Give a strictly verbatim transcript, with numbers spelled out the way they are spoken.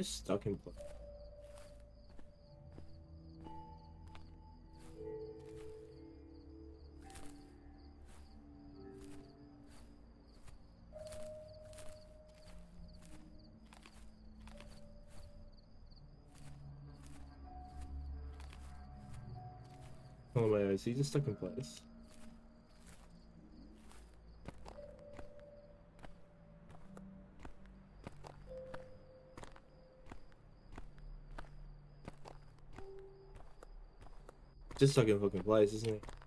Just stuck in place. Oh my eyes, he's just stuck in place. Just stuck in fucking place, isn't he?